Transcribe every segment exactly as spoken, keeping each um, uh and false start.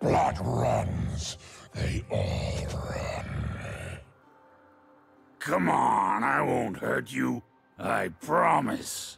Blood runs. They all run. Come on, I won't hurt you. I promise.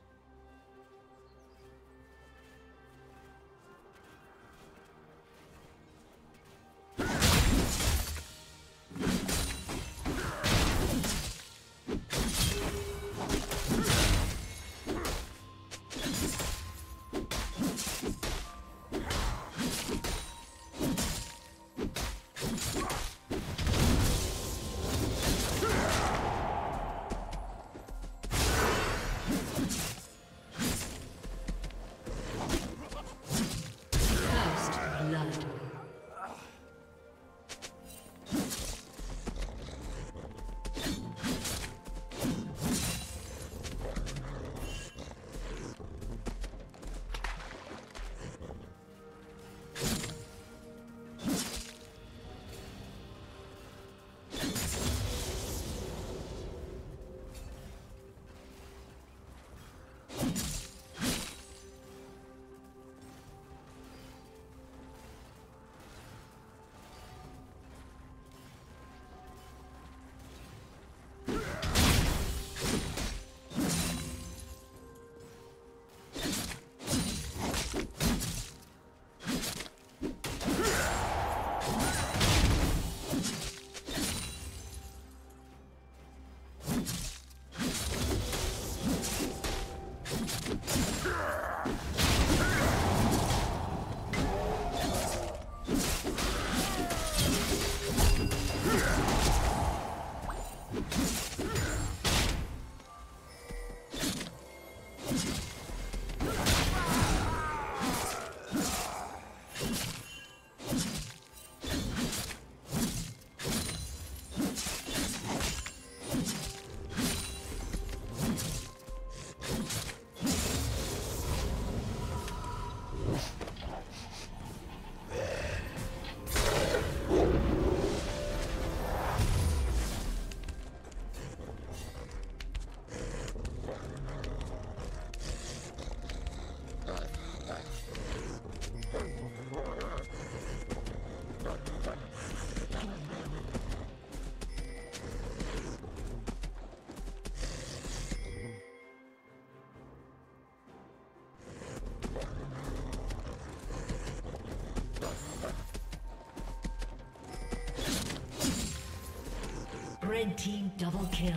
Red team double kill.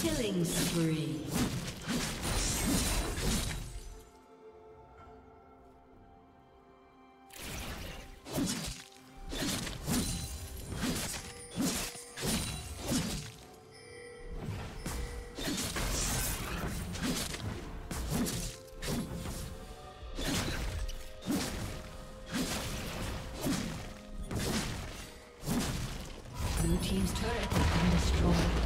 Killing spree. Blue team's turret has been destroyed.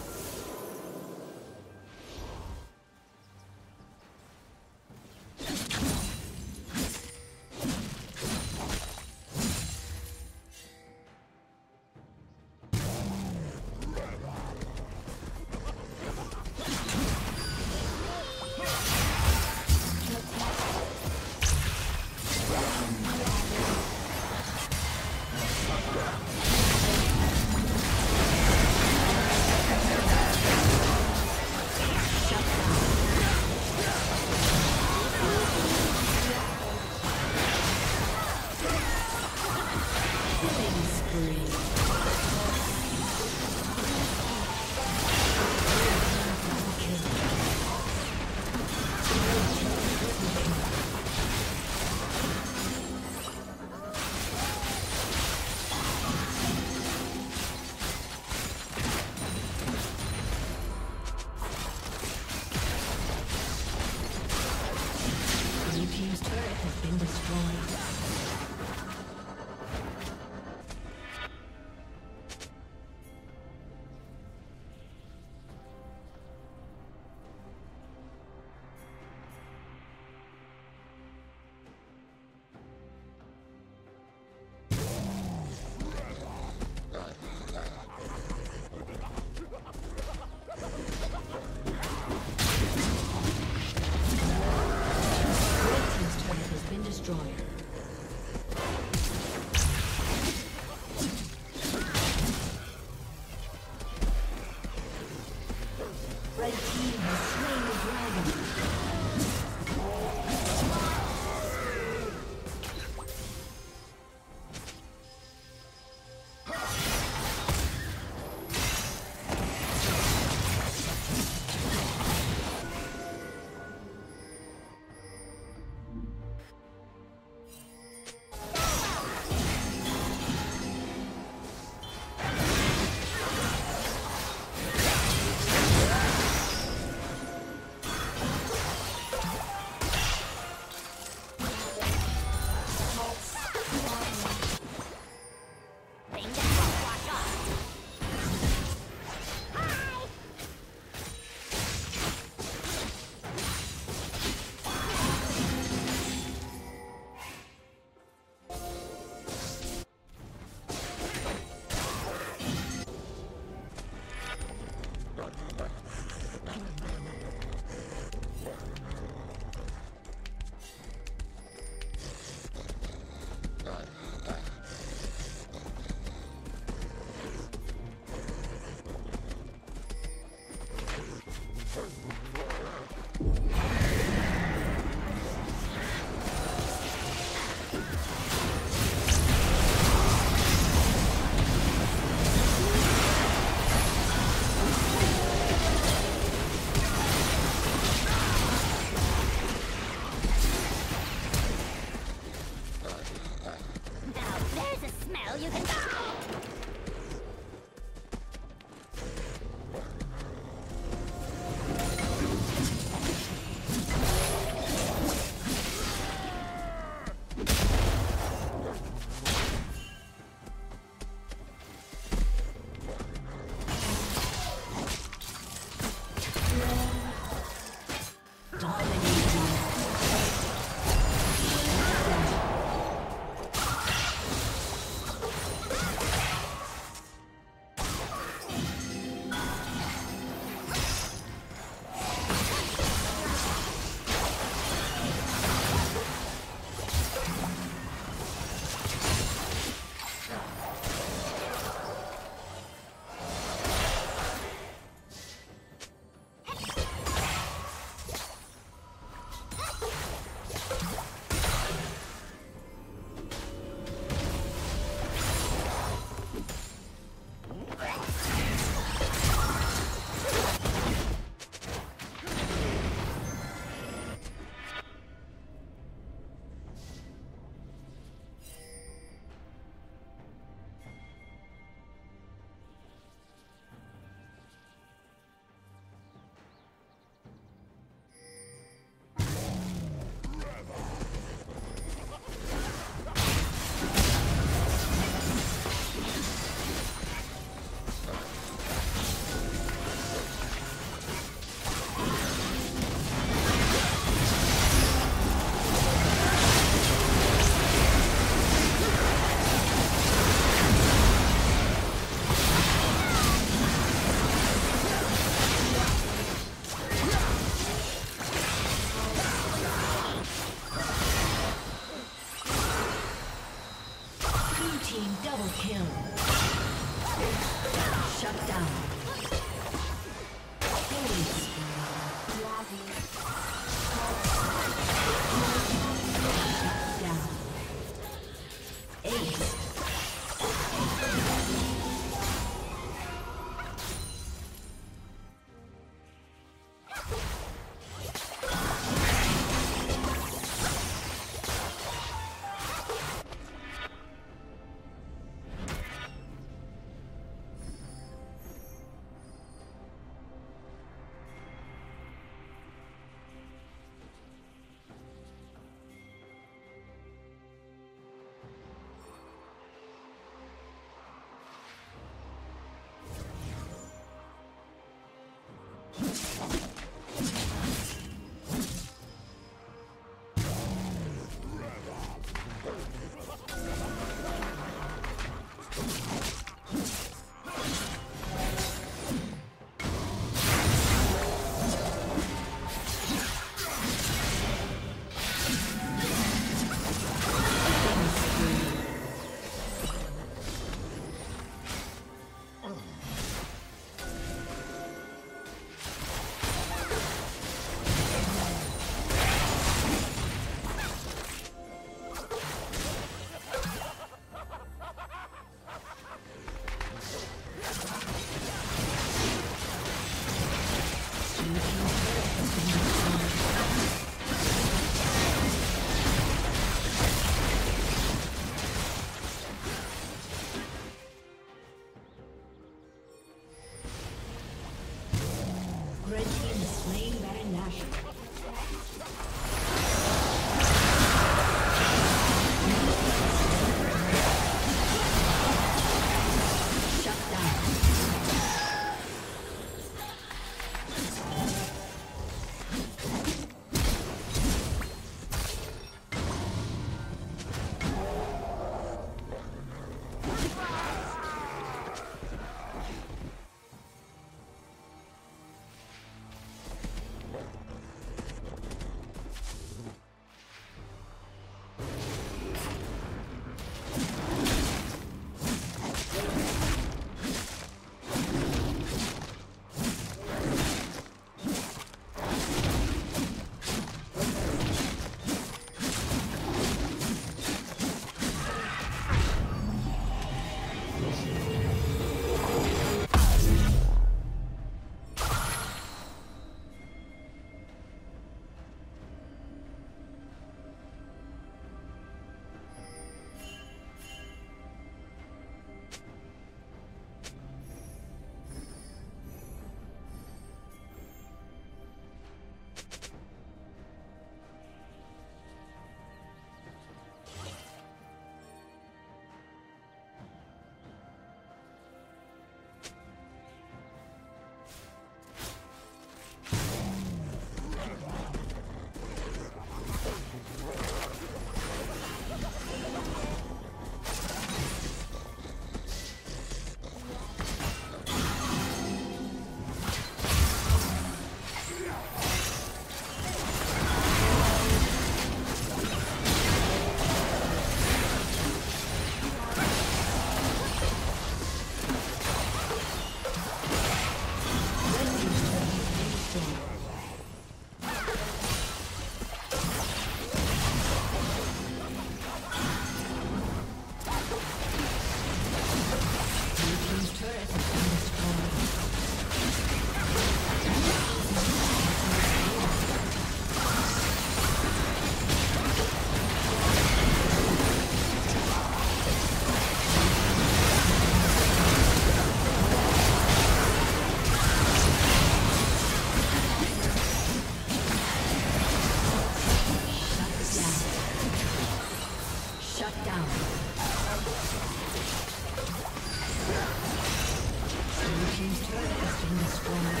one.